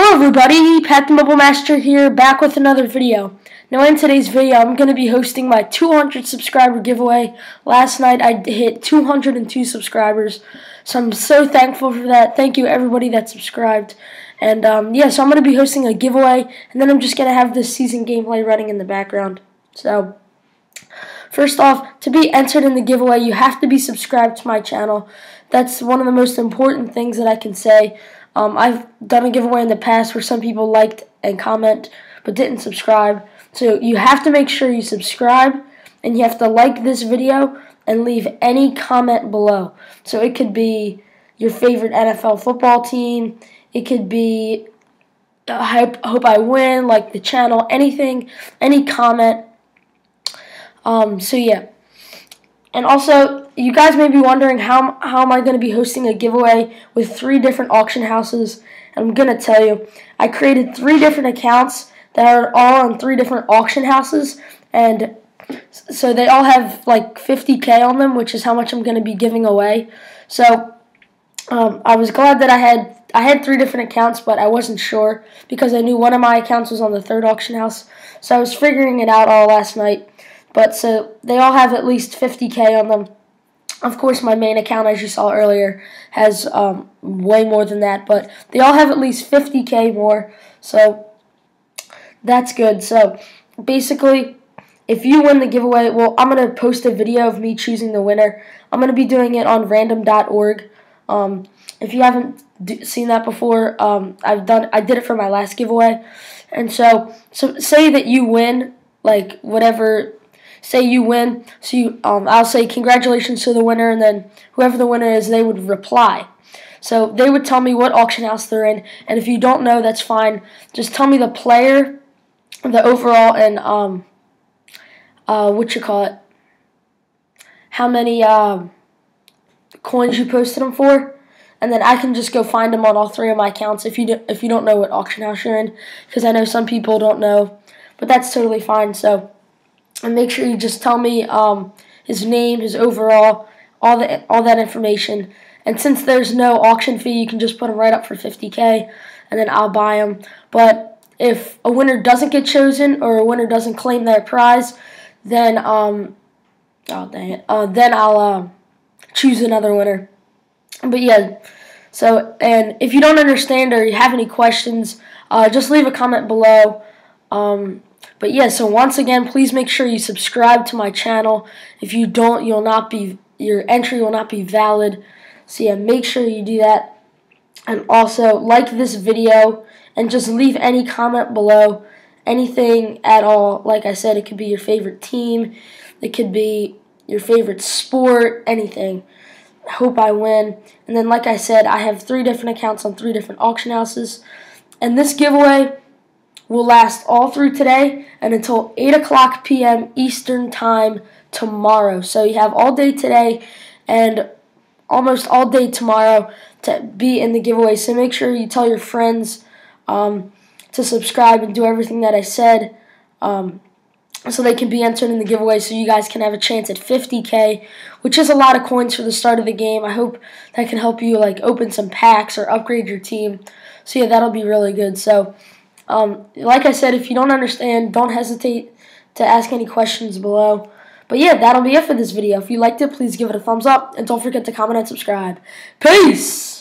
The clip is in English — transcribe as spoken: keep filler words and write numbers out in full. Hello everybody, Pat the Mobile Master here, back with another video. Now in today's video, I'm going to be hosting my two hundred subscriber giveaway. Last night I hit two hundred two subscribers, so I'm so thankful for that. Thank you everybody that subscribed. And um, yeah, so I'm going to be hosting a giveaway, and then I'm just going to have this season gameplay running in the background. So, first off, to be entered in the giveaway, you have to be subscribed to my channel. That's one of the most important things that I can say. Um, I've done a giveaway in the past where some people liked and comment but didn't subscribe. So you have to make sure you subscribe, and you have to like this video and leave any comment below. So it could be your favorite N F L football team. It could be, I hope I win, like the channel, anything, any comment. Um, so yeah. And also, you guys may be wondering, how, how am I going to be hosting a giveaway with three different auction houses? I'm going to tell you. I created three different accounts that are all on three different auction houses. And so they all have like fifty K on them, which is how much I'm going to be giving away. So um, I was glad that I had I had three different accounts, but I wasn't sure because I knew one of my accounts was on the third auction house. So I was figuring it out all last night. But so they all have at least fifty K on them. Of course, my main account, as you saw earlier, has um, way more than that. But they all have at least fifty K more, so that's good. So basically, if you win the giveaway, well, I'm gonna post a video of me choosing the winner. I'm gonna be doing it on random dot org. Um, if you haven't d seen that before, um, I've done. I did it for my last giveaway, and so so say that you win, like whatever. Say you win, so you, um, I'll say congratulations to the winner, and then whoever the winner is, they would reply. So they would tell me what auction house they're in, and if you don't know, that's fine. Just tell me the player, the overall, and um, uh, what you call it, how many um, coins you posted them for, and then I can just go find them on all three of my accounts. If you do, if you don't know what auction house you're in, because I know some people don't know, but that's totally fine. So. And make sure you just tell me um, his name, his overall, all the all that information. And since there's no auction fee, you can just put them right up for fifty K, and then I'll buy them. But if a winner doesn't get chosen or a winner doesn't claim their prize, then um, oh dang it, uh, then I'll uh, choose another winner. But yeah, so and if you don't understand or you have any questions, uh, just leave a comment below. Um, But yeah, so once again, please make sure you subscribe to my channel. If you don't, you'll not be your entry will not be valid. So yeah, make sure you do that. And also like this video and just leave any comment below, anything at all. Like I said, it could be your favorite team, it could be your favorite sport, anything. I hope I win. And then like I said, I have three different accounts on three different auction houses. And this giveaway will last all through today and until eight o'clock P M Eastern Time tomorrow. So you have all day today and almost all day tomorrow to be in the giveaway. So make sure you tell your friends um, to subscribe and do everything that I said um, so they can be entered in the giveaway, so you guys can have a chance at fifty K, which is a lot of coins for the start of the game. I hope that can help you like open some packs or upgrade your team. So yeah, that'll be really good. So. Um, like I said, if you don't understand, don't hesitate to ask any questions below. But yeah, that'll be it for this video. If you liked it, please give it a thumbs up, and don't forget to comment and subscribe. Peace!